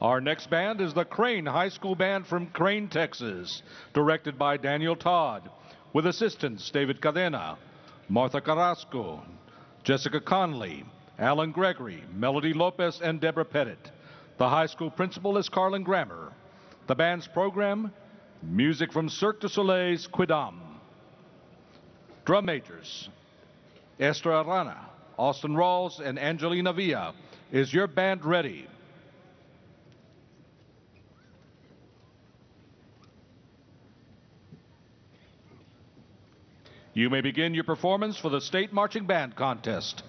Our next band is the Crane High School Band from Crane, Texas, directed by Daniel Todd, with assistants David Cadena, Martha Carrasco, Jessica Conley, Alan Gregory, Melody Lopez, and Deborah Pettit. The high school principal is Carlin Grammer. The band's program, music from Cirque du Soleil's Quidam. Drum majors, Ester Arana, Austin Rawls, and Angelina Villa. Is your band ready? You may begin your performance for the State Marching Band Contest.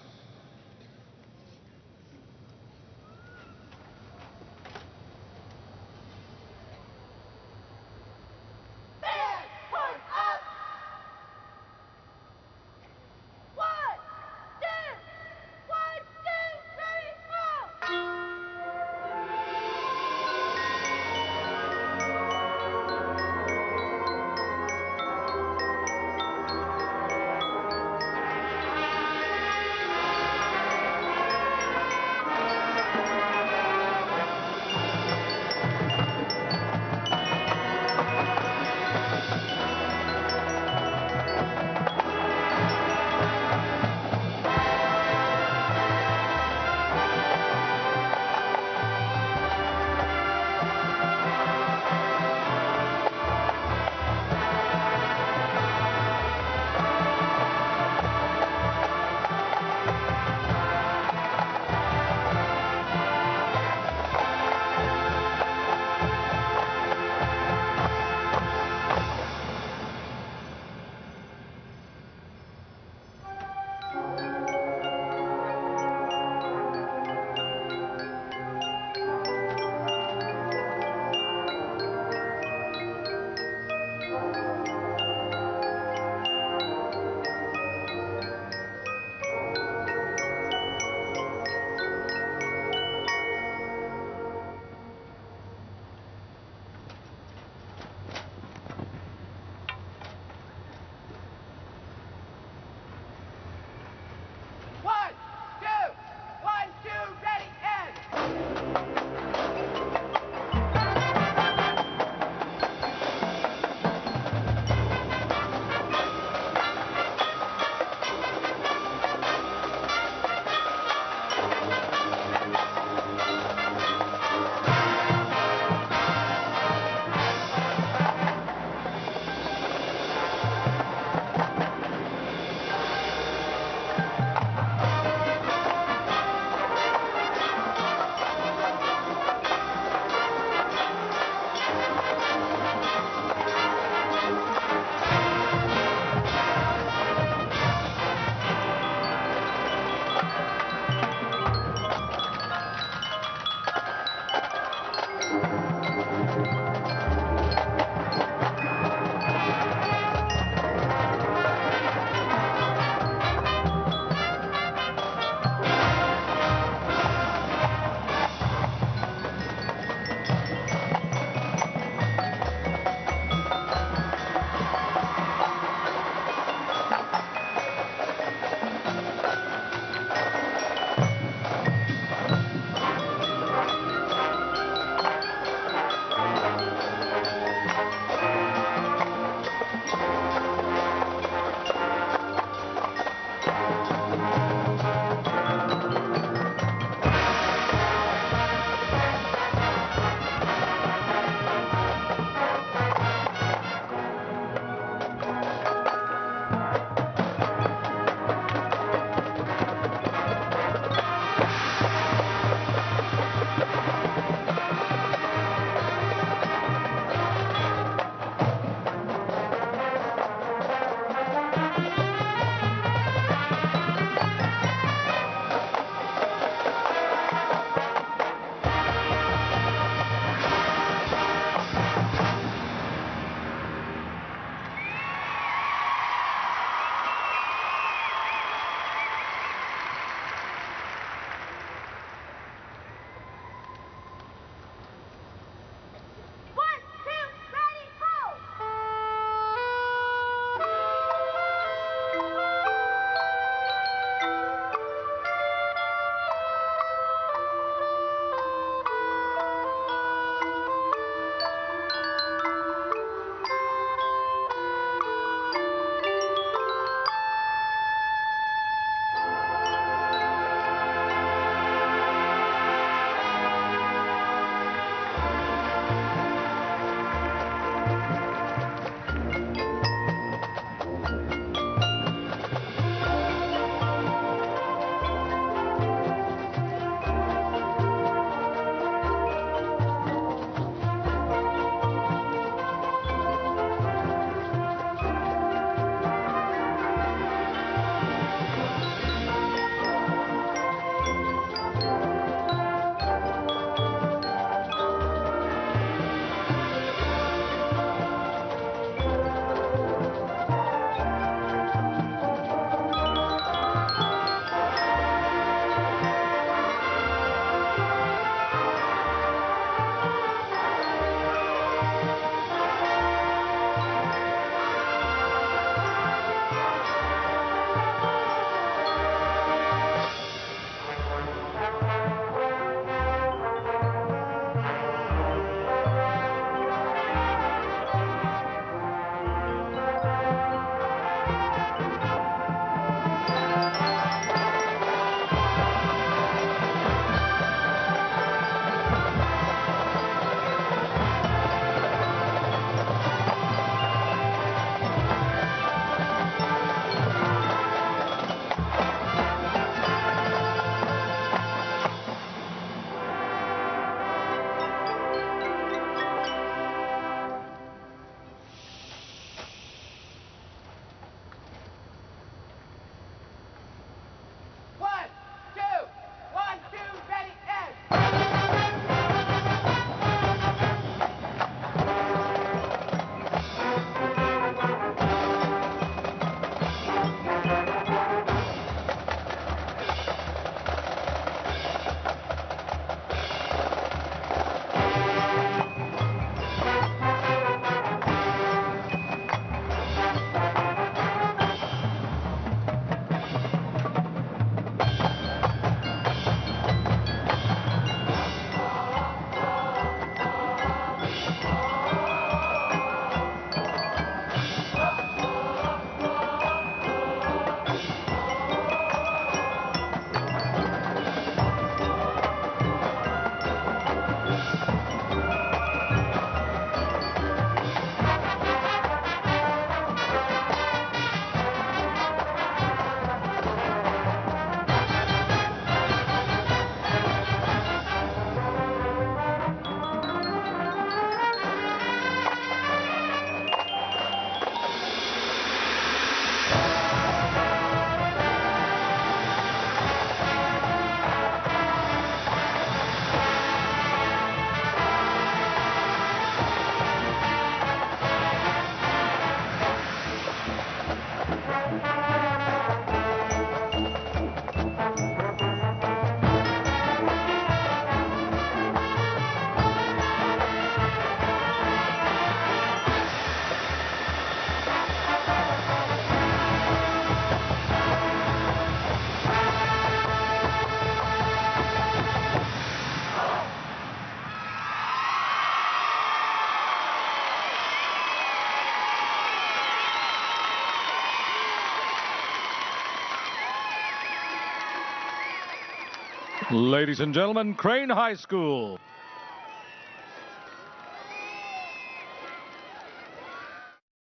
Ladies and gentlemen, Crane High School.